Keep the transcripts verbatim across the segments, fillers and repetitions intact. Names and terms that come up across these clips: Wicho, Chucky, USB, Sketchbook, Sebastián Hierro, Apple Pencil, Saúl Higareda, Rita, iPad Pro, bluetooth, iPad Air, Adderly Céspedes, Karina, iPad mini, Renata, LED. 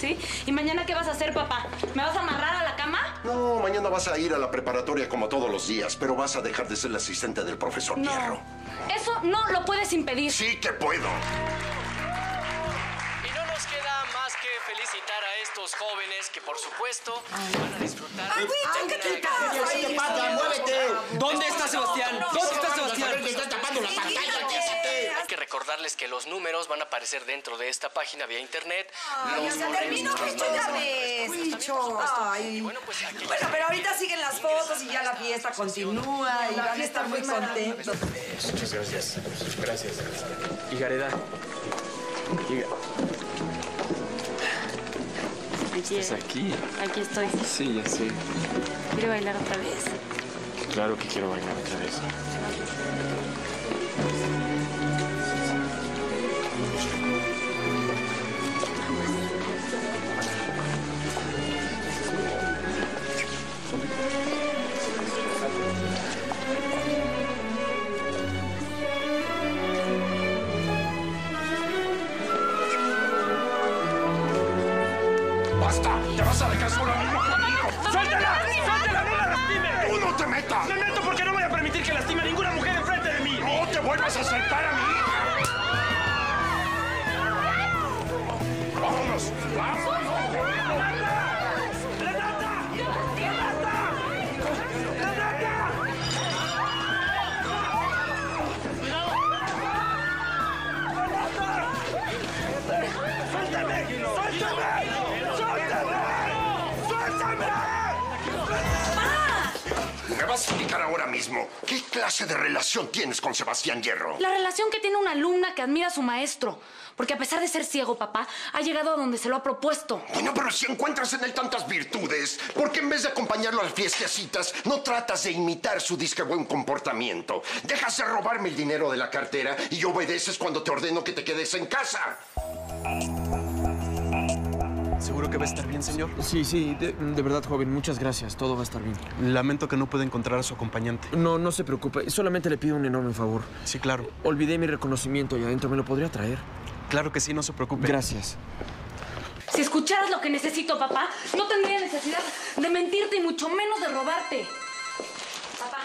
¿Sí? ¿Y mañana qué vas a hacer, papá? ¿Me vas a amarrar a la cama? No, mañana vas a ir a la preparatoria como todos los días, pero vas a dejar de ser la asistente del profesor Hierro. No. Eso no lo puedes impedir. Sí que puedo. Felicitar a estos jóvenes que, por supuesto, van a disfrutar. ¡Ay, Wicho, qué te pasa! ¿Qué te pasa? ¡Muévete! ¿Dónde está Sebastián? ¿Dónde está Sebastián? ¡Está tapando la pantalla! Hay que recordarles que los números van a aparecer dentro de esta página vía internet. ¡Ay, se terminó, Wicho, una vez! ¡Wicho! ¡Ay! Bueno, pero ahorita siguen las fotos y ya la fiesta continúa y la fiesta muy contenta. Muchas gracias. Gracias. Higareda. ¿Estás aquí? Aquí estoy. Sí, ya sé. ¿Quiero bailar otra vez? Claro que quiero bailar otra vez. ¡Te vas a dejar sola! ¡Suéltala! ¡Suéltala! ¡No la lastime! ¡Tú no te metas! ¡Me meto porque no voy a permitir que lastime a ninguna mujer enfrente de mí! ¡No te vuelvas a acercar a mi hija! ¡Vámonos! ¡Vámonos! ¡Renata! ¡Renata! ¡Renata! ¡Renata! ¡Renata! ¡Suéltame! ¡Suéltame! Me vas a explicar ahora mismo qué clase de relación tienes con Sebastián Hierro. La relación que tiene una alumna que admira a su maestro. Porque a pesar de ser ciego, papá, ha llegado a donde se lo ha propuesto. Bueno, pero si encuentras en él tantas virtudes, ¿por qué en vez de acompañarlo a las fiestecitas no tratas de imitar su disque buen comportamiento? Dejas de robarme el dinero de la cartera y obedeces cuando te ordeno que te quedes en casa. ¿Seguro que va a estar bien, señor? Sí, sí, de, de verdad, joven, muchas gracias. Todo va a estar bien. Lamento que no pueda encontrar a su acompañante. No, no se preocupe. Solamente le pido un enorme favor. Sí, claro. Olvidé mi reconocimiento allá adentro. ¿Me lo podría traer? Claro que sí, no se preocupe. Gracias. Si escucharas lo que necesito, papá, no tendría necesidad de mentirte y mucho menos de robarte. Papá,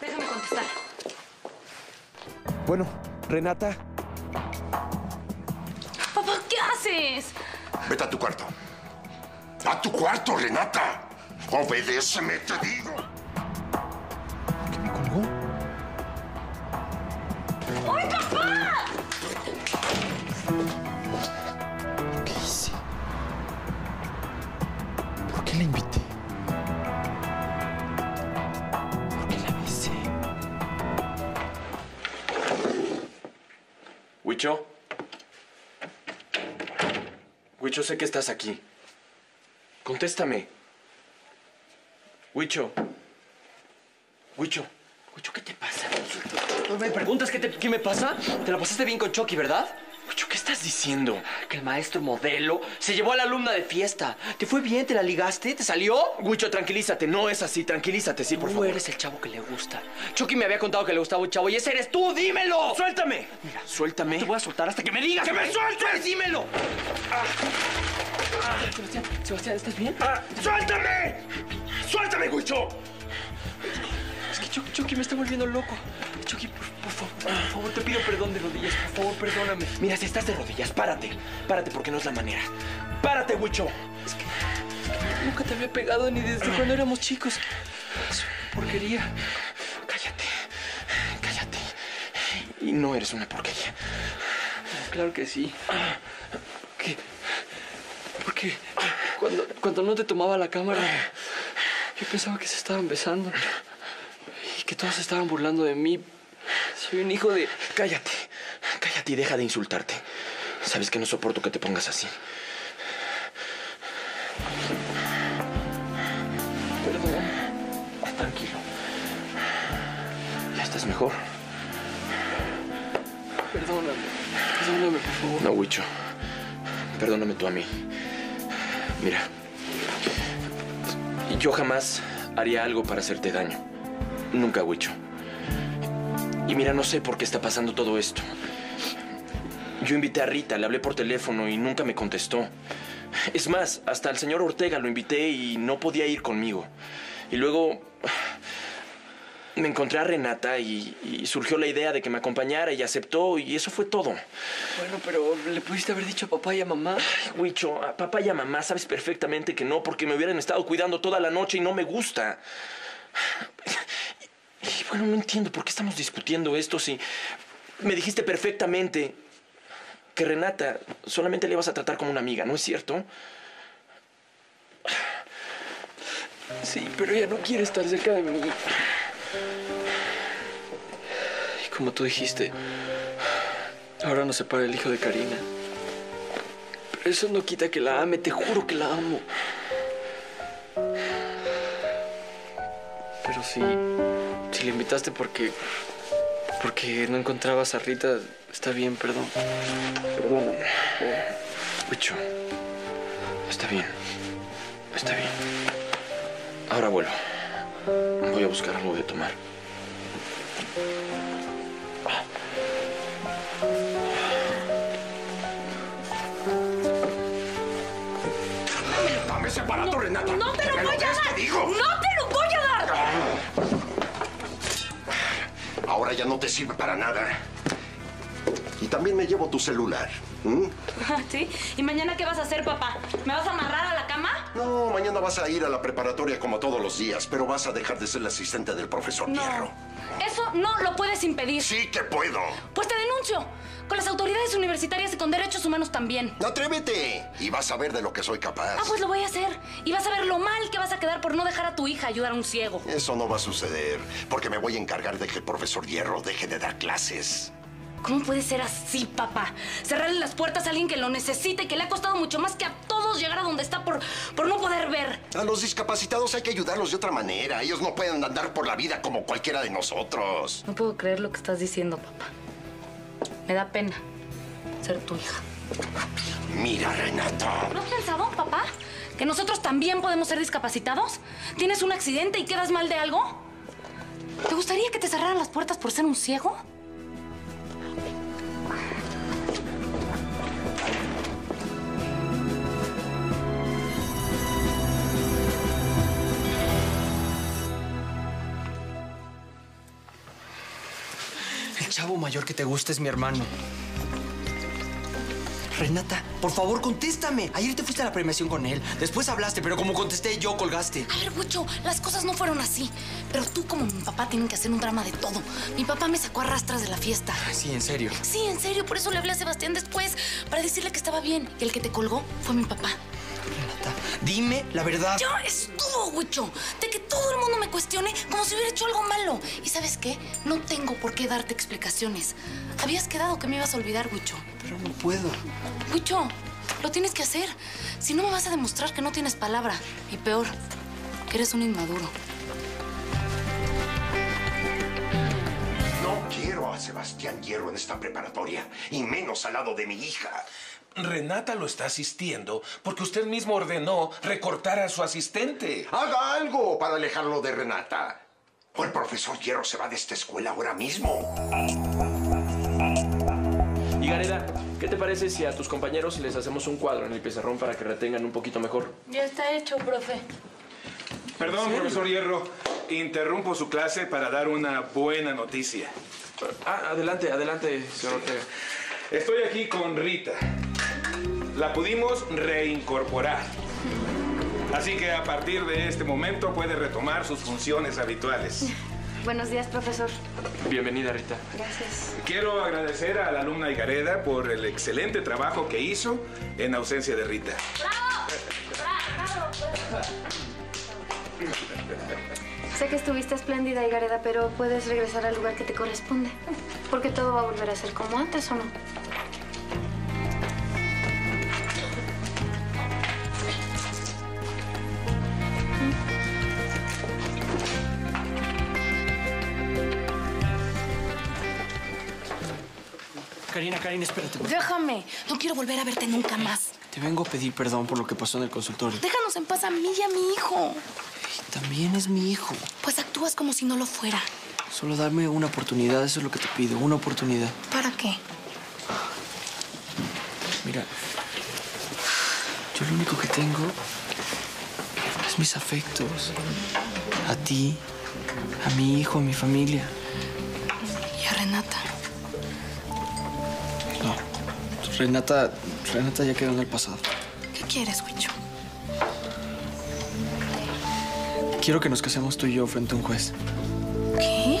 déjame contestar. Bueno, Renata. Papá, ¿qué haces? Vete a tu cuarto. ¡A tu cuarto, Renata! ¡Obedéceme, te digo! ¿Qué me colgó? ¡Ay, papá! ¿Qué hice? ¿Por qué la invité? ¿Por qué la besé? ¿Wicho? Wicho, sé que estás aquí. Contéstame. Wicho. Wicho. Wicho, ¿qué te pasa? ¿No me preguntas qué, te, qué me pasa? Te la pasaste bien con Chucky, ¿verdad? Wicho, ¿qué estás diciendo? Que el maestro modelo se llevó a la alumna de fiesta. ¿Te fue bien? ¿Te la ligaste? ¿Te salió? Wicho, tranquilízate. No es así. Tranquilízate, sí, por favor. Tú eres el chavo que le gusta. Chucky me había contado que le gustaba un chavo y ese eres tú. ¡Dímelo! ¡Suéltame! Mira, suéltame. Te voy a soltar hasta que me digas. ¡Que me sueltes! ¡Dímelo! Ah. Ah. Sebastián, Sebastián, ¿estás bien? Ah. ¡Suéltame! ¡Suéltame, Wicho! Es que Chucky, Chucky me está volviendo loco. Chucky, por, por favor, por favor, te pido perdón de rodillas. Por favor, perdóname. Mira, si estás de rodillas, párate. Párate porque no es la manera. ¡Párate, Wicho! Es que, es que nunca te había pegado ni desde ah. cuando éramos chicos. Es una porquería. Cállate. Cállate. Y no eres una porquería. Claro que sí. ¿Qué? Porque cuando, cuando no te tomaba la cámara, yo pensaba que se estaban besando y que todos se estaban burlando de mí. Soy un hijo de... Cállate, cállate y deja de insultarte. Sabes que no soporto que te pongas así. Perdón, tranquilo. Ya estás mejor. Perdóname, perdóname, por favor. No, Wicho, perdóname tú a mí. Mira, yo jamás haría algo para hacerte daño. Nunca, Wicho. Y mira, no sé por qué está pasando todo esto. Yo invité a Rita, le hablé por teléfono y nunca me contestó. Es más, hasta el señor Ortega lo invité y no podía ir conmigo. Y luego me encontré a Renata y, y surgió la idea de que me acompañara y aceptó y eso fue todo. Bueno, pero ¿le pudiste haber dicho a papá y a mamá? Wicho, a papá y a mamá sabes perfectamente que no, porque me hubieran estado cuidando toda la noche y no me gusta. Y, y bueno, no entiendo por qué estamos discutiendo esto si me dijiste perfectamente que Renata solamente le ibas a tratar como una amiga, ¿no es cierto? Sí, pero ella no quiere estar cerca de mí. Y como tú dijiste, ahora nos separa el hijo de Karina. Pero eso no quita que la ame, te juro que la amo. Pero si, si le invitaste porque... porque no encontrabas a Rita, está bien, perdón. Perdóname. Wicho, está bien, está bien. Ahora vuelvo. Voy a buscar algo de tomar. Dame ese aparato, no, Renata. No te lo voy a dar. Te digo. No te lo voy a dar. Ahora ya no te sirve para nada. Y también me llevo tu celular. ¿Mm? ¿Sí? ¿Y mañana qué vas a hacer, papá? ¿Me vas a amarrar a la cama? No, mañana vas a ir a la preparatoria como todos los días, pero vas a dejar de ser la asistente del profesor no. Hierro. Eso no lo puedes impedir. Sí que puedo. Pues te denuncio. Con las autoridades universitarias y con derechos humanos también. ¡Atrévete! Y vas a ver de lo que soy capaz. Ah, pues lo voy a hacer. Y vas a ver lo mal que vas a quedar por no dejar a tu hija ayudar a un ciego. Eso no va a suceder, porque me voy a encargar de que el profesor Hierro deje de dar clases. ¿Cómo puede ser así, papá? Cerrarle las puertas a alguien que lo necesita y que le ha costado mucho más que a todos llegar a donde está por, por no poder ver. A los discapacitados hay que ayudarlos de otra manera. Ellos no pueden andar por la vida como cualquiera de nosotros. No puedo creer lo que estás diciendo, papá. Me da pena ser tu hija. Mira, Renata. ¿No has pensado, papá, que nosotros también podemos ser discapacitados? ¿Tienes un accidente y quedas mal de algo? ¿Te gustaría que te cerraran las puertas por ser un ciego? El chavo mayor que te gusta es mi hermano. Renata, por favor, contéstame. Ayer te fuiste a la premiación con él. Después hablaste, pero como contesté yo, colgaste. A ver, Wicho, las cosas no fueron así. Pero tú, como mi papá, tienen que hacer un drama de todo. Mi papá me sacó a rastras de la fiesta. Sí, ¿en serio? Sí, en serio. Por eso le hablé a Sebastián después, para decirle que estaba bien. Y el que te colgó fue mi papá. Renata, dime la verdad. Ya estuvo, Wicho, de que todo el mundo me cuestione como si hubiera hecho algo malo. ¿Y sabes qué? No tengo por qué darte explicaciones. Habías quedado que me ibas a olvidar, Wicho. Pero no puedo. Wicho, lo tienes que hacer. Si no, me vas a demostrar que no tienes palabra. Y peor, que eres un inmaduro. No quiero a Sebastián Hierro en esta preparatoria, y menos al lado de mi hija. Renata lo está asistiendo porque usted mismo ordenó recortar a su asistente. ¡Haga algo para alejarlo de Renata! O el profesor Hierro se va de esta escuela ahora mismo. Higareda, ¿qué te parece si a tus compañeros les hacemos un cuadro en el pizarrón para que retengan un poquito mejor? Ya está hecho, profe. Perdón, ¿sí? Profesor Hierro. Interrumpo su clase para dar una buena noticia. Ah, adelante, adelante, señor Ortega. Estoy aquí con Rita. La pudimos reincorporar. Así que a partir de este momento puede retomar sus funciones habituales. Buenos días, profesor. Bienvenida, Rita. Gracias. Quiero agradecer a la alumna Higareda por el excelente trabajo que hizo en ausencia de Rita. ¡Bravo! ¡Bravo! Sé que estuviste espléndida, Higareda, pero puedes regresar al lugar que te corresponde. Porque todo va a volver a ser como antes, ¿o no? Karina, Karina, espérate. Déjame. No quiero volver a verte nunca más. Te vengo a pedir perdón por lo que pasó en el consultorio. Déjanos en paz a mí y a mi hijo. Y también es mi hijo. Pues actúas como si no lo fuera. Solo dame una oportunidad, eso es lo que te pido. Una oportunidad. ¿Para qué? Mira, Yo lo único que tengo es mis afectos. A ti, a mi hijo, a mi familia. Y a Renata. No. Renata... Renata ya quedó en el pasado. ¿Qué quieres, Wicho? Quiero que nos casemos tú y yo frente a un juez. ¿Qué?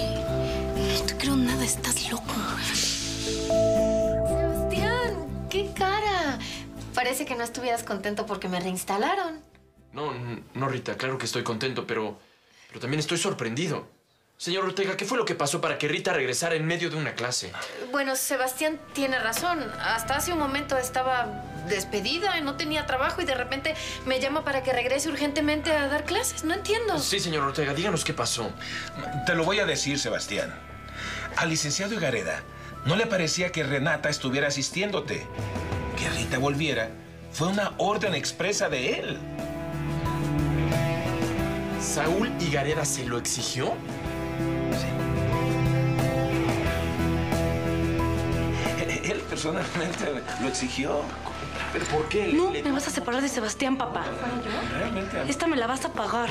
No te creo nada, estás loco. Sebastián, qué cara. Parece que no estuvieras contento porque me reinstalaron. No, no, Rita, claro que estoy contento, pero, pero también estoy sorprendido. Señor Ortega, ¿qué fue lo que pasó para que Rita regresara en medio de una clase? Bueno, Sebastián tiene razón. Hasta hace un momento estaba despedida y no tenía trabajo y de repente me llama para que regrese urgentemente a dar clases. No entiendo. Sí, señor Ortega, díganos qué pasó. Te lo voy a decir, Sebastián. Al licenciado Higareda no le parecía que Renata estuviera asistiéndote. Que Rita volviera fue una orden expresa de él. ¿Saúl Higareda se lo exigió? Sí. Él personalmente lo exigió. ¿Pero por qué? No, le, le... me vas a separar de Sebastián, papá. ¿Yo? Esta me la vas a pagar.